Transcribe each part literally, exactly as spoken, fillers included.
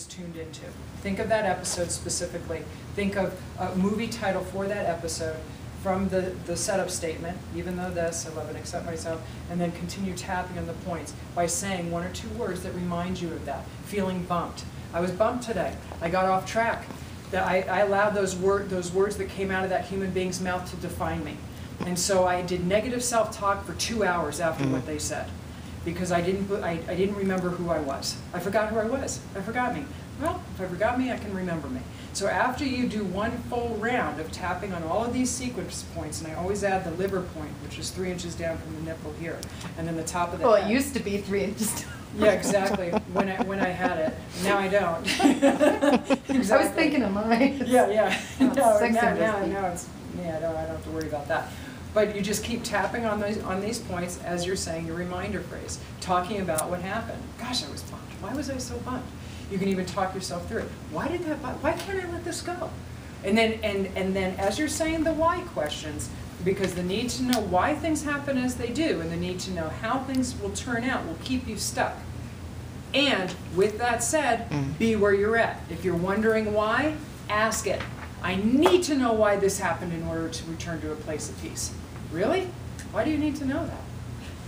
just tuned into. Think of that episode specifically. Think of a movie title for that episode from the, the setup statement, even though this, I love and accept myself, and then continue tapping on the points by saying one or two words that remind you of that. Feeling bumped. I was bumped today. I got off track. That I, I allowed those, word, those words that came out of that human being's mouth to define me. And so I did negative self-talk for two hours after mm-hmm. what they said. Because I didn't, I, I didn't remember who I was. I forgot who I was. I forgot me. Well, if I forgot me, I can remember me. So after you do one full round of tapping on all of these sequence points, and I always add the liver point, which is three inches down from the nipple here, and then the top of the Well, head. It used to be three inches down. Yeah, exactly. When I, when I had it. Now I don't. Exactly. I was thinking of mine. Yeah, yeah. No, no, now, now, now it's, yeah, no, I don't have to worry about that. But you just keep tapping on those on these points as you're saying your reminder phrase, talking about what happened. Gosh, I was bumped. Why was I so bumped? You can even talk yourself through it. Why did that? Why can't I let this go? And then and and then as you're saying the why questions, because the need to know why things happen as they do, and the need to know how things will turn out will keep you stuck. And with that said, mm. be where you're at. If you're wondering why, ask it. I need to know why this happened in order to return to a place of peace. Really? Why do you need to know that?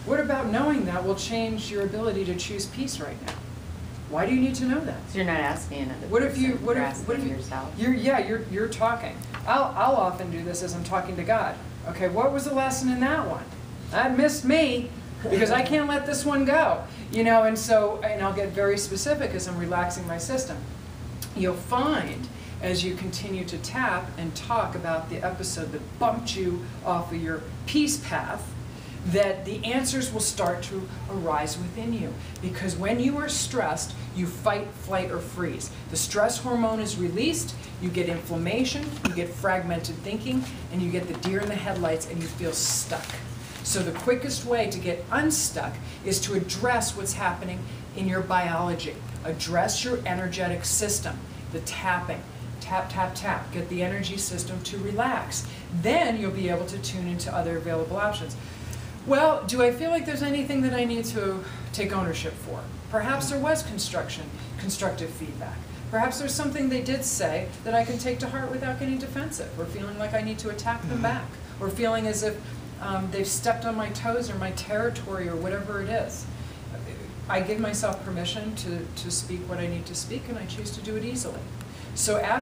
What about knowing that will change your ability to choose peace right now? Why do you need to know that? So you're not asking another what person, if you, what you're if, asking what if you, yourself. You're, yeah, you're, you're talking. I'll, I'll often do this as I'm talking to God. Okay, what was the lesson in that one? That missed me because I can't let this one go. You know, and so, and I'll get very specific as I'm relaxing my system. You'll find as you continue to tap and talk about the episode that bumped you off of your peace path, that the answers will start to arise within you. Because when you are stressed, you fight, flight, or freeze. The stress hormone is released, you get inflammation, you get fragmented thinking, and you get the deer in the headlights and you feel stuck. So the quickest way to get unstuck is to address what's happening in your biology. Address your energetic system, the tapping. Tap, tap, tap. Get the energy system to relax. Then you'll be able to tune into other available options. Well, do I feel like there's anything that I need to take ownership for? Perhaps there was construction, constructive feedback. Perhaps there's something they did say that I can take to heart without getting defensive, or feeling like I need to attack them back, or feeling as if um, they've stepped on my toes or my territory or whatever it is. I give myself permission to, to speak what I need to speak, and I choose to do it easily. So after